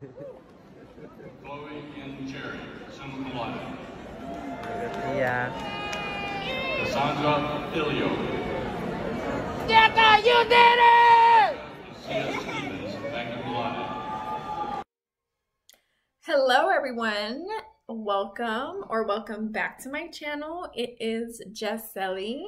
Chloe and Jerry, summa cum laude. Yeah. Cassandra Filio. Jetta, you did it! C.S. Stevens, magna cum laude. Hello, everyone. Welcome or welcome back to my channel. It is Jess Ellie.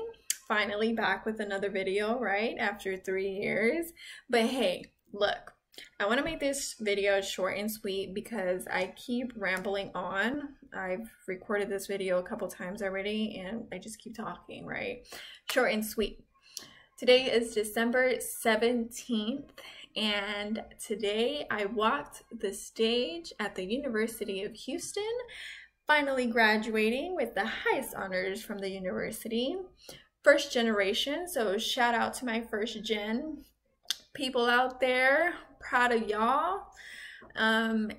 Finally back with another video, right? After 3 years. But hey, look. I want to make this video short and sweet because I keep rambling on. I've recorded this video a couple times already and I just keep talking, right? Short and sweet. Today is December 17th and today I walked the stage at the University of Houston, finally graduating with the highest honors from the university. First generation, so shout out to my first gen people out there. Proud of y'all, and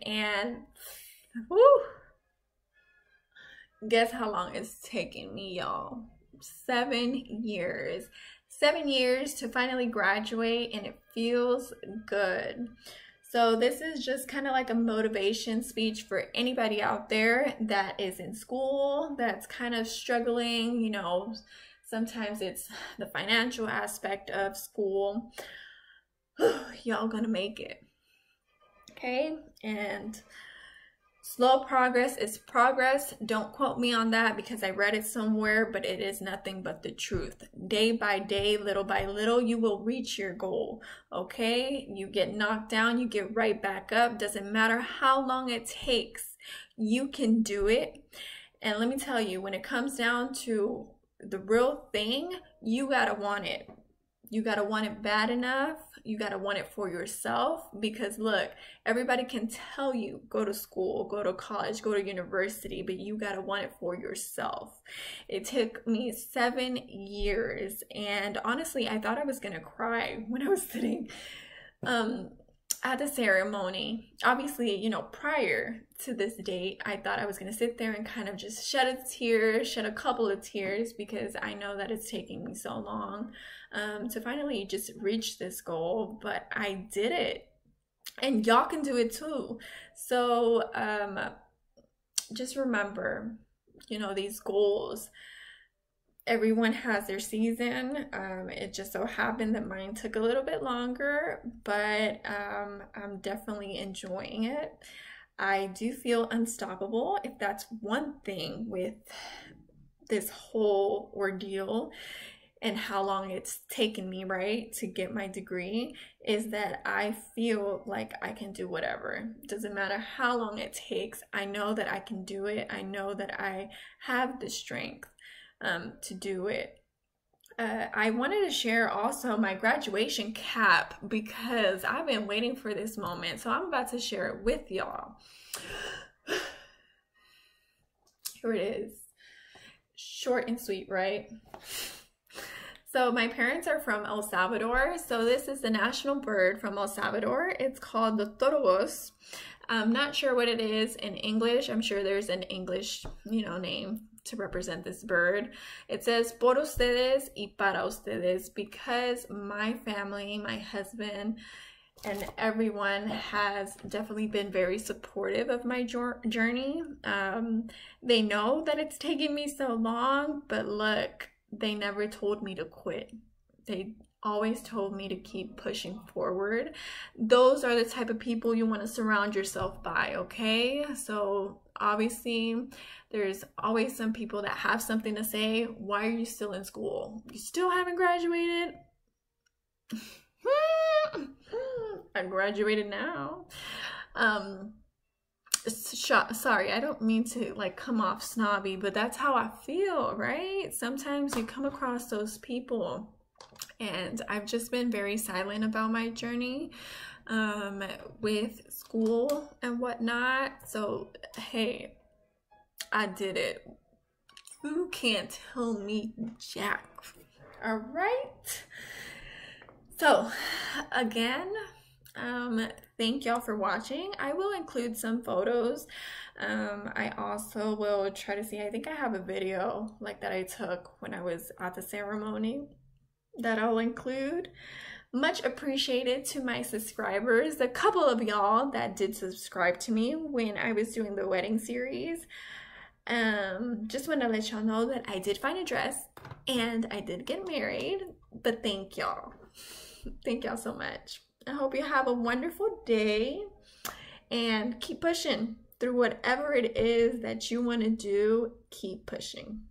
whew, guess how long it's taken me, y'all. 7 years. 7 years to finally graduate, and it feels good. So this is just kind of like a motivation speech for anybody out there that is in school, that's kind of struggling. You know, sometimes it's the financial aspect of school. Y'all gonna make it, okay? And slow progress is progress. Don't quote me on that because I read it somewhere, but it is nothing but the truth. Day by day, little by little, you will reach your goal, okay? You get knocked down, you get right back up. Doesn't matter how long it takes, you can do it. And let me tell you, when it comes down to the real thing, you gotta want it. You gotta want it bad enough. You gotta want it for yourself, because look, everybody can tell you go to school, go to college, go to university, but you gotta want it for yourself. It took me 7 years, and honestly, I thought I was gonna cry when I was sitting at the ceremony. Obviously, you know, prior to this date, I thought I was gonna sit there and kind of just shed a couple of tears, because I know that it's taking me so long to finally just reach this goal, but I did it, and y'all can do it too. So just remember, you know, these goals, everyone has their season. It just so happened that mine took a little bit longer, but I'm definitely enjoying it. I do feel unstoppable. If that's one thing with this whole ordeal and how long it's taken me, right, to get my degree, is that I feel like I can do whatever. Doesn't matter how long it takes. I know that I can do it. I know that I have the strength to do it. I wanted to share also my graduation cap because I've been waiting for this moment, so I'm about to share it with y'all. Here it is. Short and sweet, right? So my parents are from El Salvador, so this is the national bird from El Salvador. It's called the Torogoz. I'm not sure what it is in English. I'm sure there's an English, you know, name to represent this bird. It says por ustedes y para ustedes, because my family, my husband, and everyone has definitely been very supportive of my journey. They know that it's taken me so long, but look, they never told me to quit. They always told me to keep pushing forward. Those are the type of people you want to surround yourself by, okay? So obviously, there's always some people that have something to say. Why are you still in school? You still haven't graduated? I graduated now. Sorry, I don't mean to like come off snobby, but that's how I feel, right? Sometimes you come across those people, and I've just been very silent about my journey with school and whatnot. So hey, I did it. You can't tell me jack. All right. So again, thank y'all for watching. I will include some photos. I also will try to see, I think I have a video like that I took when I was at the ceremony that I'll include. Much appreciated to my subscribers, a couple of y'all that did subscribe to me when I was doing the wedding series. Just want to let y'all know that I did find a dress and I did get married, but thank y'all. Thank y'all so much. I hope you have a wonderful day and keep pushing through whatever it is that you want to do. Keep pushing.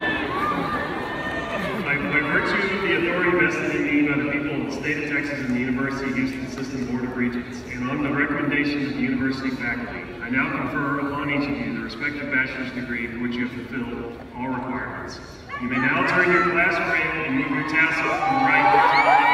By virtue of the authority vested in me by the people of the state of Texas and the University of Houston System Board of Regents, and on the recommendation of the university faculty, I now confer upon each of you the respective bachelor's degree for which you have fulfilled all requirements. You may now turn your class around and move your tassel from right to left.